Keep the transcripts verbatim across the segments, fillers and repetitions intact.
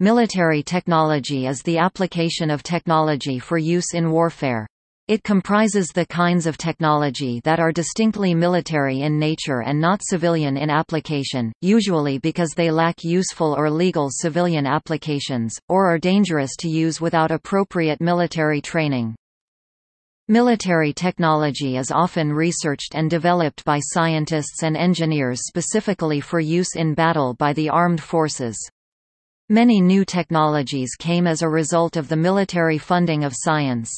Military technology is the application of technology for use in warfare. It comprises the kinds of technology that are distinctly military in nature and not civilian in application, usually because they lack useful or legal civilian applications, or are dangerous to use without appropriate military training. Military technology is often researched and developed by scientists and engineers specifically for use in battle by the armed forces. Many new technologies came as a result of the military funding of science.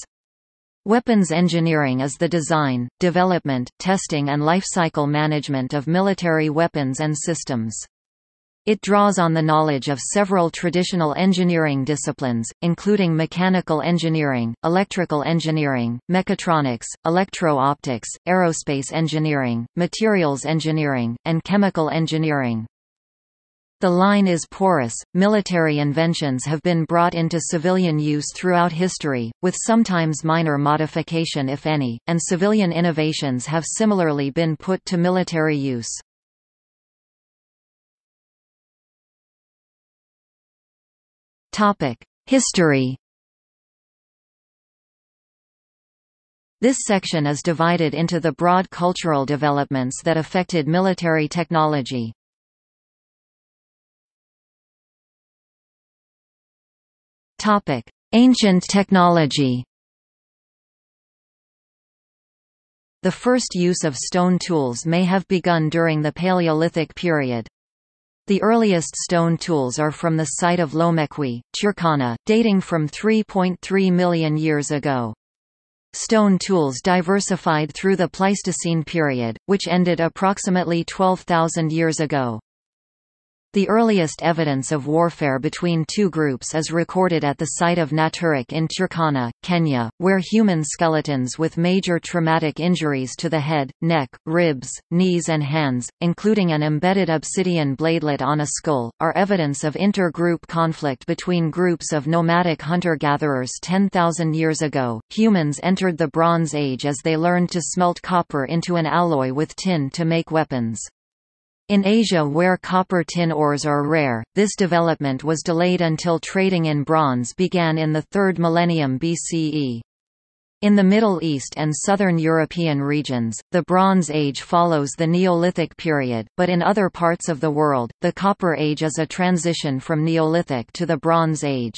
Weapons engineering is the design, development, testing and lifecycle management of military weapons and systems. It draws on the knowledge of several traditional engineering disciplines, including mechanical engineering, electrical engineering, mechatronics, electro-optics, aerospace engineering, materials engineering, and chemical engineering. The line is porous. Military inventions have been brought into civilian use throughout history, with sometimes minor modification if any, and civilian innovations have similarly been put to military use. Topic: History. This section is divided into the broad cultural developments that affected military technology. Topic: Ancient technology. The first use of stone tools may have begun during the Paleolithic period. The earliest stone tools are from the site of Lomekwi, Turkana, dating from three point three million years ago. Stone tools diversified through the Pleistocene period, which ended approximately twelve thousand years ago. The earliest evidence of warfare between two groups is recorded at the site of Naturik in Turkana, Kenya, where human skeletons with major traumatic injuries to the head, neck, ribs, knees and hands, including an embedded obsidian bladelet on a skull, are evidence of inter-group conflict between groups of nomadic hunter-gatherers ten thousand years ago. Humans entered the Bronze Age as they learned to smelt copper into an alloy with tin to make weapons. In Asia, where copper-tin ores are rare, this development was delayed until trading in bronze began in the third millennium B C E. In the Middle East and southern European regions, the Bronze Age follows the Neolithic period, but in other parts of the world, the Copper Age is a transition from Neolithic to the Bronze Age.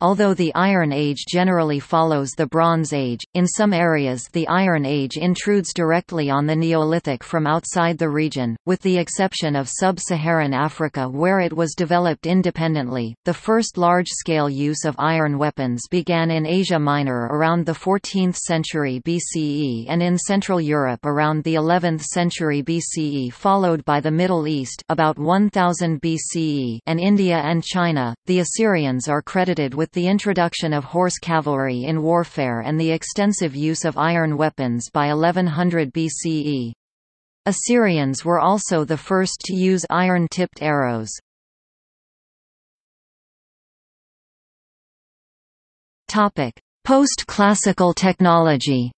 Although the Iron Age generally follows the Bronze Age, in some areas the Iron Age intrudes directly on the Neolithic from outside the region, with the exception of sub-Saharan Africa where it was developed independently. The first large-scale use of iron weapons began in Asia Minor around the fourteenth century B C E and in Central Europe around the eleventh century B C E, followed by the Middle East about one thousand B C E and India and China. The Assyrians are credited with the introduction of horse cavalry in warfare and the extensive use of iron weapons by eleven hundred B C E. Assyrians were also the first to use iron-tipped arrows. Topic: Post-classical technology.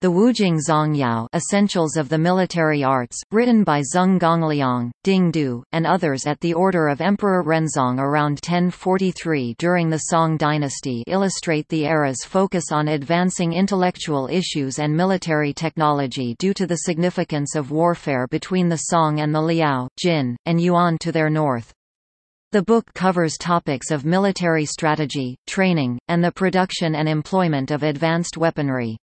The Wujing Zongyao, Essentials of the Military Arts, written by Zeng Gongliang, Ding Du, and others at the order of Emperor Renzong around ten forty-three during the Song Dynasty, illustrate the era's focus on advancing intellectual issues and military technology due to the significance of warfare between the Song and the Liao, Jin, and Yuan to their north. The book covers topics of military strategy, training, and the production and employment of advanced weaponry.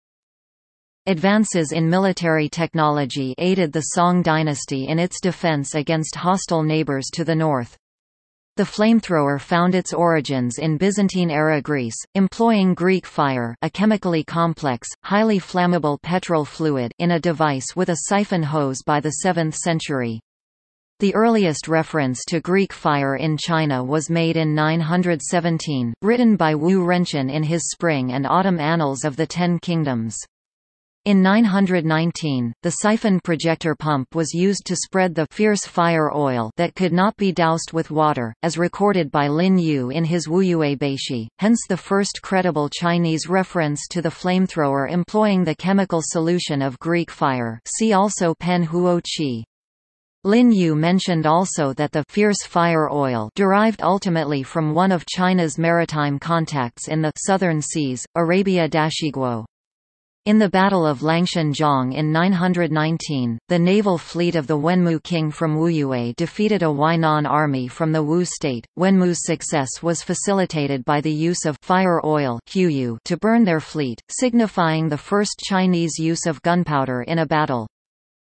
Advances in military technology aided the Song dynasty in its defense against hostile neighbors to the north. The flamethrower found its origins in Byzantine-era Greece, employing Greek fire, a chemically complex, highly flammable petrol fluid, in a device with a siphon hose by the seventh century. The earliest reference to Greek fire in China was made in nine hundred seventeen, written by Wu Renchen in his Spring and Autumn Annals of the Ten Kingdoms. In nine hundred nineteen, the siphon projector pump was used to spread the fierce fire oil that could not be doused with water, as recorded by Lin Yu in his Wuyue Beishi, hence the first credible Chinese reference to the flamethrower employing the chemical solution of Greek fire. See also Pen Huo Qi. Lin Yu mentioned also that the fierce fire oil derived ultimately from one of China's maritime contacts in the Southern Seas, Arabia Dashiguo. In the Battle of Langshanjiang in nine hundred nineteen, the naval fleet of the Wenmu king from Wuyue defeated a Wainan army from the Wu state. Wenmu's success was facilitated by the use of fire oil to burn their fleet, signifying the first Chinese use of gunpowder in a battle.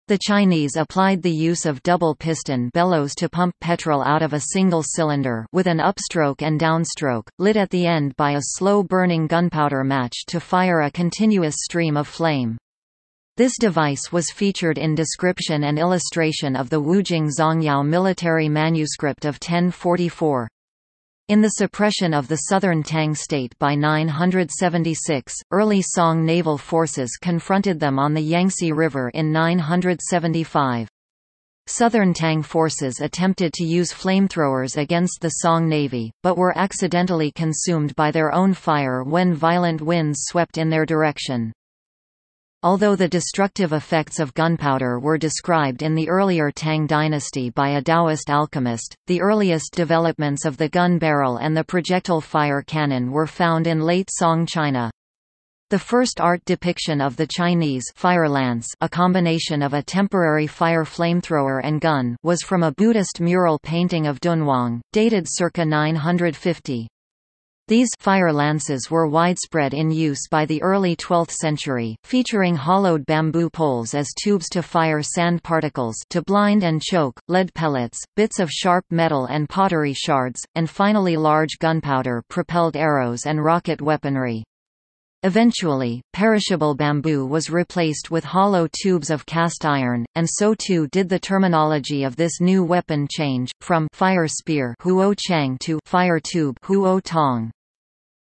The Chinese applied the use of double-piston bellows to pump petrol out of a single cylinder with an upstroke and downstroke, lit at the end by a slow-burning gunpowder match to fire a continuous stream of flame. This device was featured in description and illustration of the Wujing Zongyao military manuscript of ten forty-four. In the suppression of the Southern Tang state by nine hundred seventy-six, early Song naval forces confronted them on the Yangtze River in nine hundred seventy-five. Southern Tang forces attempted to use flamethrowers against the Song navy, but were accidentally consumed by their own fire when violent winds swept in their direction. Although the destructive effects of gunpowder were described in the earlier Tang dynasty by a Taoist alchemist, the earliest developments of the gun barrel and the projectile fire cannon were found in late Song China. The first art depiction of the Chinese firelance, a combination of a temporary fire flamethrower and gun, was from a Buddhist mural painting of Dunhuang, dated circa nine hundred fifty. These fire lances were widespread in use by the early twelfth century, featuring hollowed bamboo poles as tubes to fire sand particles to blind and choke, lead pellets, bits of sharp metal and pottery shards, and finally large gunpowder-propelled arrows and rocket weaponry. Eventually, perishable bamboo was replaced with hollow tubes of cast iron, and so too did the terminology of this new weapon change, from fire spear huo chang to fire tube huo tong.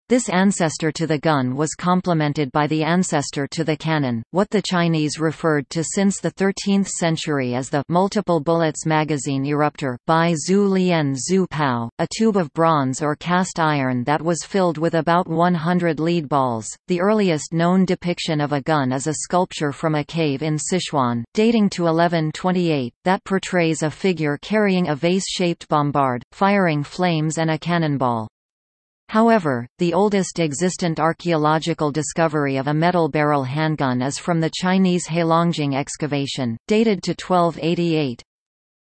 This ancestor to the gun was complemented by the ancestor to the cannon, what the Chinese referred to since the thirteenth century as the multiple bullets magazine eruptor, by Zhu Lian Zhu Pao, a tube of bronze or cast iron that was filled with about one hundred lead balls. The earliest known depiction of a gun is a sculpture from a cave in Sichuan, dating to eleven twenty-eight, that portrays a figure carrying a vase-shaped bombard, firing flames and a cannonball. However, the oldest existent archaeological discovery of a metal barrel handgun is from the Chinese Heilongjiang excavation, dated to twelve eighty-eight.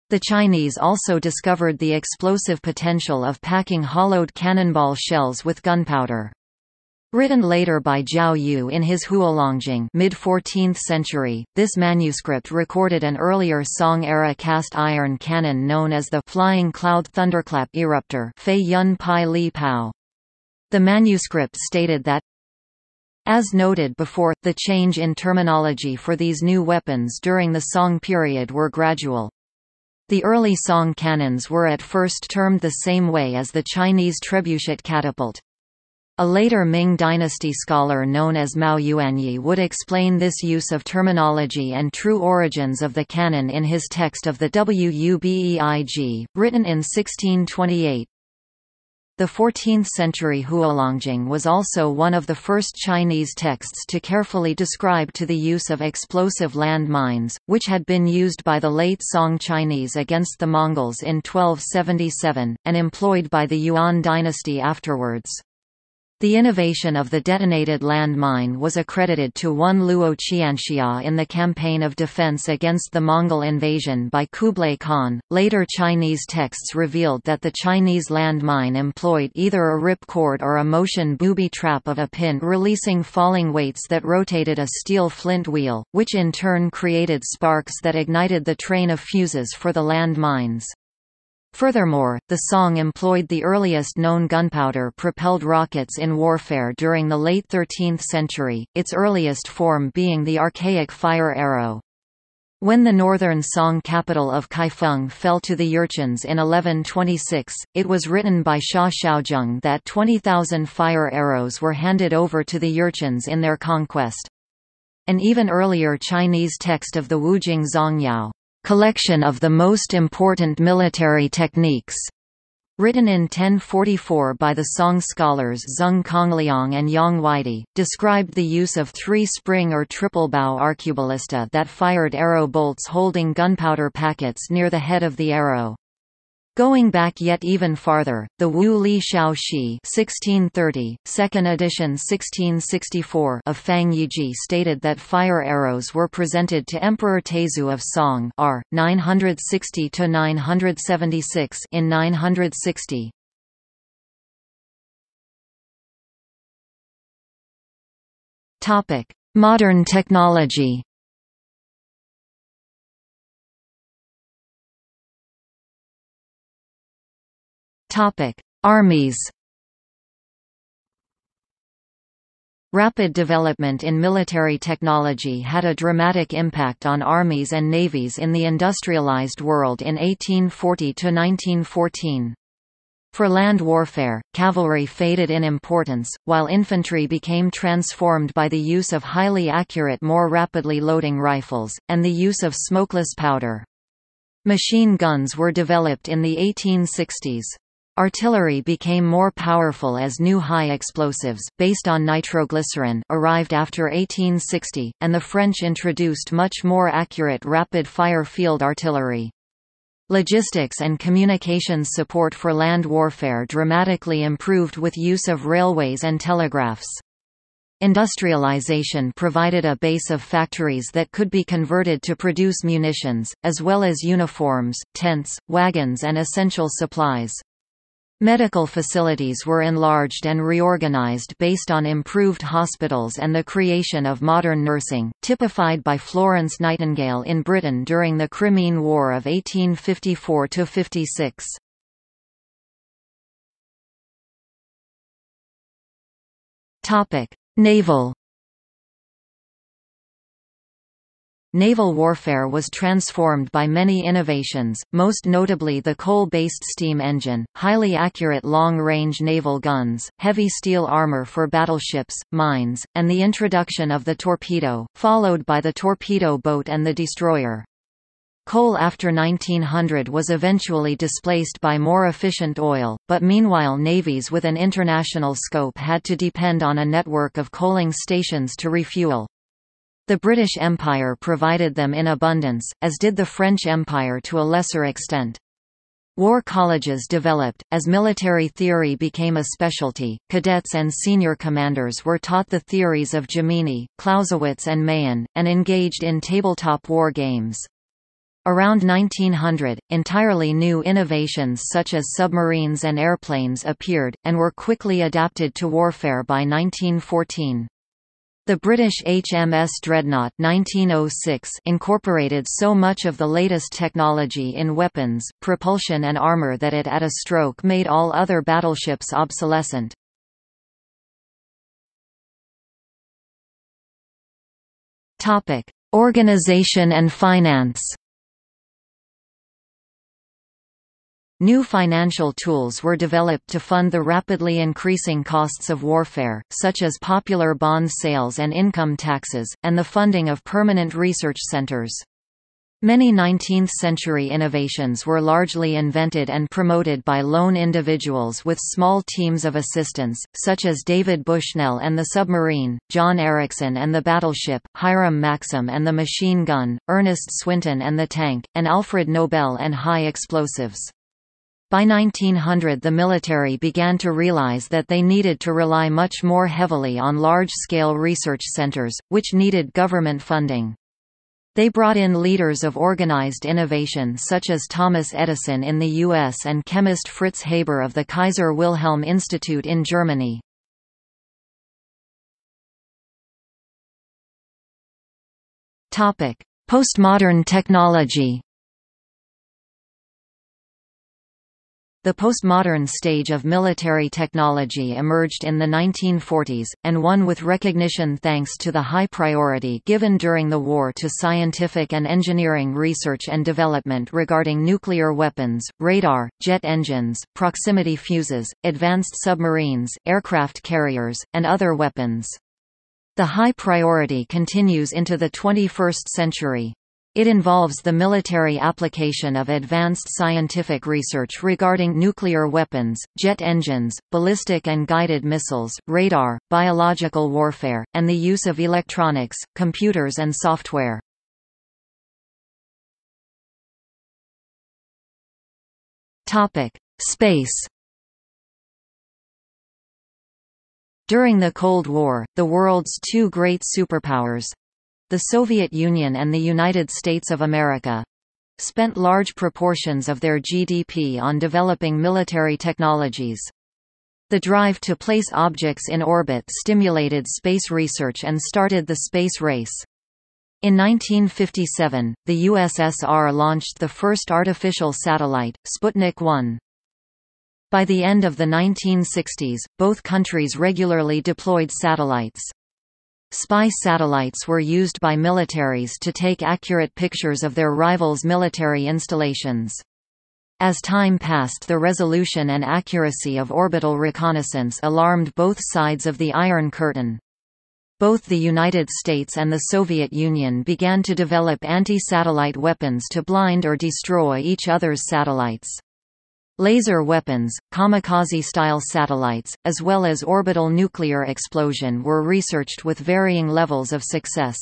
The Chinese also discovered the explosive potential of packing hollowed cannonball shells with gunpowder. Written later by Jiao Yu in his Huolongjing mid-fourteenth century, this manuscript recorded an earlier Song-era cast-iron cannon known as the «flying cloud thunderclap eruptor» Feiyun Pili Pao. The manuscript stated that, as noted before, the change in terminology for these new weapons during the Song period were gradual. The early Song cannons were at first termed the same way as the Chinese trebuchet catapult. A later Ming dynasty scholar known as Mao Yuanyi would explain this use of terminology and true origins of the canon in his text of the Wubeig, written in sixteen twenty-eight. The fourteenth-century Huolongjing was also one of the first Chinese texts to carefully describe to the use of explosive land mines, which had been used by the late Song Chinese against the Mongols in twelve seventy-seven, and employed by the Yuan dynasty afterwards. The innovation of the detonated land mine was accredited to one Luo Qianxia in the campaign of defense against the Mongol invasion by Kublai Khan. Later Chinese texts revealed that the Chinese land mine employed either a ripcord or a motion booby trap of a pin releasing falling weights that rotated a steel flint wheel, which in turn created sparks that ignited the train of fuses for the land mines. Furthermore, the Song employed the earliest known gunpowder-propelled rockets in warfare during the late thirteenth century, its earliest form being the archaic fire arrow. When the northern Song capital of Kaifeng fell to the Jurchens in eleven twenty-six, it was written by Sha Shaozheng that twenty thousand fire arrows were handed over to the Jurchens in their conquest. An even earlier Chinese text of the Wujing Zongyao, collection of the most important military techniques, written in ten forty-four by the Song scholars Zeng Gongliang and Yang Weidi, described the use of three spring or triple-bow arqueballista that fired arrow bolts holding gunpowder packets near the head of the arrow. Going back yet even farther, the Wu Li Xiao Shi sixteen thirty, second edition sixteen sixty-four of Fang Yiji stated that fire arrows were presented to Emperor Taizhu of Song R. nine sixty to nine seventy-six in nine sixty. Topic: Modern technology. Topic: Armies. Rapid development in military technology had a dramatic impact on armies and navies in the industrialized world in eighteen forty to nineteen fourteen. For land warfare, cavalry faded in importance, while infantry became transformed by the use of highly accurate, more rapidly loading rifles, and the use of smokeless powder. Machine guns were developed in the eighteen sixties. Artillery became more powerful as new high explosives, based on nitroglycerin, arrived after eighteen sixty, and the French introduced much more accurate rapid-fire field artillery. Logistics and communications support for land warfare dramatically improved with use of railways and telegraphs. Industrialization provided a base of factories that could be converted to produce munitions, as well as uniforms, tents, wagons and essential supplies. Medical facilities were enlarged and reorganized based on improved hospitals and the creation of modern nursing, typified by Florence Nightingale in Britain during the Crimean War of eighteen fifty-four to fifty-six. Topic: Naval. Naval warfare was transformed by many innovations, most notably the coal-based steam engine, highly accurate long-range naval guns, heavy steel armor for battleships, mines, and the introduction of the torpedo, followed by the torpedo boat and the destroyer. Coal after nineteen hundred was eventually displaced by more efficient oil, but meanwhile navies with an international scope had to depend on a network of coaling stations to refuel. The British Empire provided them in abundance, as did the French Empire to a lesser extent. War colleges developed, as military theory became a specialty. Cadets and senior commanders were taught the theories of Gemini, Clausewitz and Mayen, and engaged in tabletop war games. Around nineteen hundred, entirely new innovations such as submarines and airplanes appeared, and were quickly adapted to warfare by nineteen fourteen. The British H M S Dreadnought nineteen oh six incorporated so much of the latest technology in weapons, propulsion and armour that it at a stroke made all other battleships obsolescent. Topic: Organisation and finance. New financial tools were developed to fund the rapidly increasing costs of warfare, such as popular bond sales and income taxes, and the funding of permanent research centers. Many nineteenth-century innovations were largely invented and promoted by lone individuals with small teams of assistants, such as David Bushnell and the submarine, John Ericsson and the battleship, Hiram Maxim and the machine gun, Ernest Swinton and the tank, and Alfred Nobel and high explosives. By nineteen hundred the military began to realize that they needed to rely much more heavily on large-scale research centers, which needed government funding. They brought in leaders of organized innovation such as Thomas Edison in the U S and chemist Fritz Haber of the Kaiser Wilhelm Institute in Germany. Postmodern technology. The postmodern stage of military technology emerged in the nineteen forties, and one with recognition thanks to the high priority given during the war to scientific and engineering research and development regarding nuclear weapons, radar, jet engines, proximity fuses, advanced submarines, aircraft carriers, and other weapons. The high priority continues into the twenty-first century. It involves the military application of advanced scientific research regarding nuclear weapons, jet engines, ballistic and guided missiles, radar, biological warfare, and the use of electronics, computers and software. Topic: Space. During the Cold War, the world's two great superpowers, the Soviet Union and the United States of America, spent large proportions of their G D P on developing military technologies. The drive to place objects in orbit stimulated space research and started the space race. In nineteen fifty-seven, the U S S R launched the first artificial satellite, Sputnik one. By the end of the nineteen sixties, both countries regularly deployed satellites. Spy satellites were used by militaries to take accurate pictures of their rivals' military installations. As time passed, the resolution and accuracy of orbital reconnaissance alarmed both sides of the Iron Curtain. Both the United States and the Soviet Union began to develop anti-satellite weapons to blind or destroy each other's satellites. Laser weapons, kamikaze-style satellites, as well as orbital nuclear explosion were researched with varying levels of success.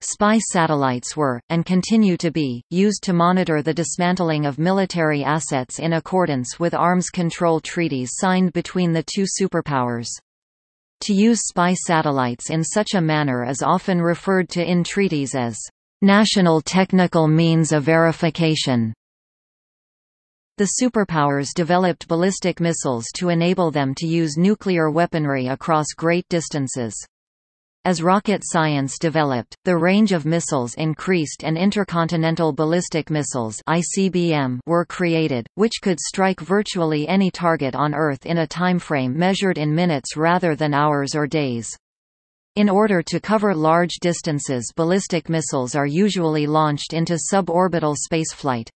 Spy satellites were, and continue to be, used to monitor the dismantling of military assets in accordance with arms control treaties signed between the two superpowers. To use spy satellites in such a manner is often referred to in treaties as national technical means of verification. The superpowers developed ballistic missiles to enable them to use nuclear weaponry across great distances. As rocket science developed, the range of missiles increased and intercontinental ballistic missiles I C B M were created, which could strike virtually any target on Earth in a timeframe measured in minutes rather than hours or days. In order to cover large distances, ballistic missiles are usually launched into suborbital spaceflight.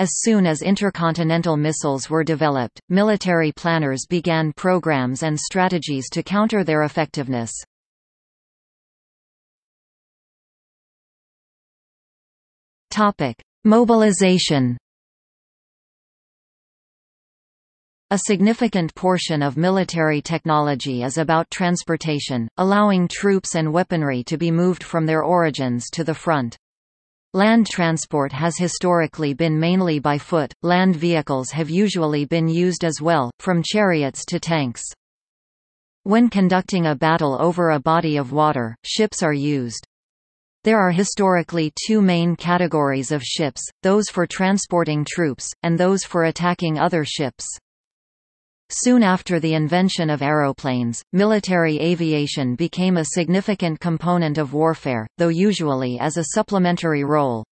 As soon as intercontinental missiles were developed, military planners began programs and strategies to counter their effectiveness. Topic: Mobilization. A significant portion of military technology is about transportation, allowing troops and weaponry to be moved from their origins to the front. Land transport has historically been mainly by foot, land vehicles have usually been used as well, from chariots to tanks. When conducting a battle over a body of water, ships are used. There are historically two main categories of ships, those for transporting troops, and those for attacking other ships. Soon after the invention of aeroplanes, military aviation became a significant component of warfare, though usually as a supplementary role.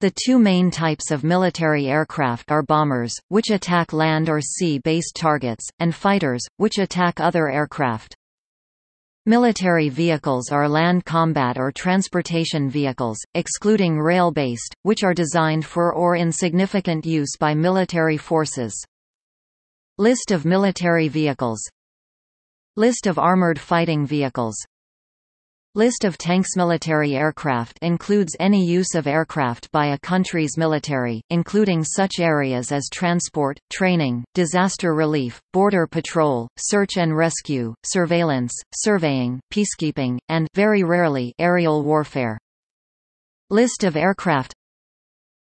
The two main types of military aircraft are bombers, which attack land or sea-based targets, and fighters, which attack other aircraft. Military vehicles are land combat or transportation vehicles, excluding rail-based, which are designed for or in significant use by military forces. List of military vehicles. List of armored fighting vehicles. List of tanks. Military aircraft includes any use of aircraft by a country's military, including such areas as transport, training, disaster relief, border patrol, search and rescue, surveillance, surveying, peacekeeping, and, very rarely, aerial warfare. List of aircraft.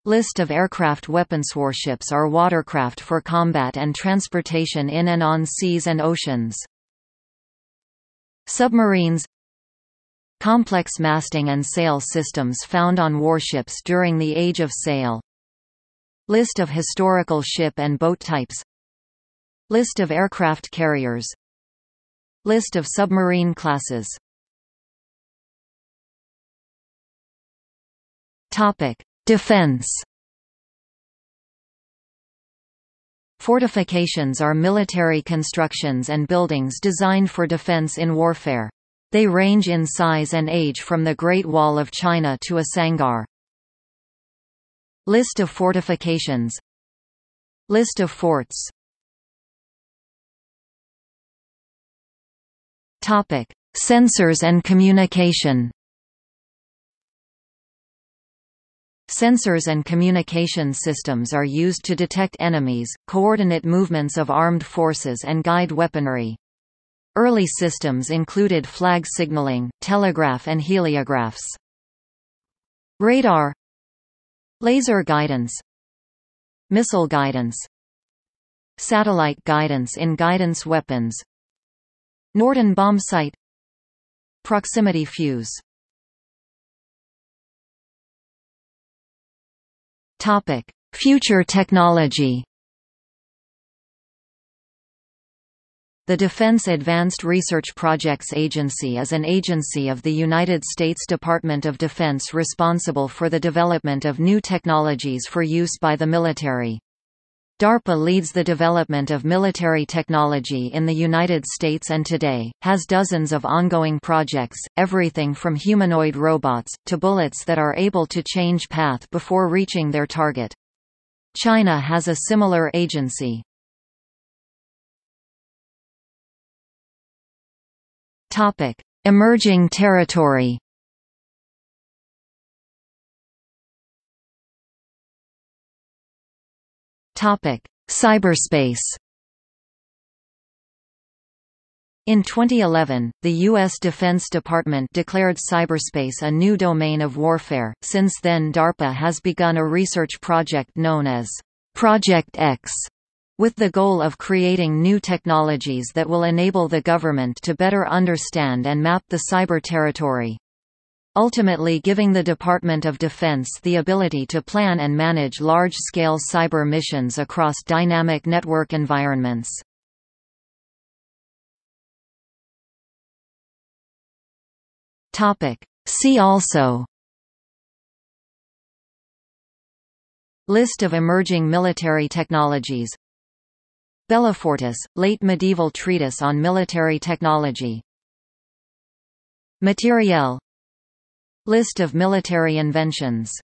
List of aircraft weapons. Warships are watercraft for combat and transportation in and on seas and oceans. Submarines. Complex masting and sail systems found on warships during the Age of Sail. List of historical ship and boat types. List of aircraft carriers. List of submarine classes. Topic: Defense. Fortifications are military constructions and buildings designed for defense in warfare. They range in size and age from the Great Wall of China to a sangar. List of fortifications. List of forts. Topic: Sensors and communication. Sensors and communication systems are used to detect enemies, coordinate movements of armed forces and guide weaponry. Early systems included flag signaling, telegraph and heliographs. Radar, laser guidance, missile guidance, satellite guidance in guidance weapons, Norden bomb sight, proximity fuse. Topic: Future technology. The Defense Advanced Research Projects Agency is an agency of the United States Department of Defense responsible for the development of new technologies for use by the military. DARPA leads the development of military technology in the United States and today, has dozens of ongoing projects, everything from humanoid robots, to bullets that are able to change path before reaching their target. China has a similar agency. Topic: Emerging territory. Topic: Cyberspace. In twenty eleven, the U S Defense Department declared cyberspace a new domain of warfare. Since then, DARPA has begun a research project known as Project X, with the goal of creating new technologies that will enable the government to better understand and map the cyber territory, ultimately giving the Department of Defense the ability to plan and manage large-scale cyber missions across dynamic network environments. Topic: See also List of emerging military technologies. Bellafortis, late medieval treatise on military technology. Materiel. List of military inventions.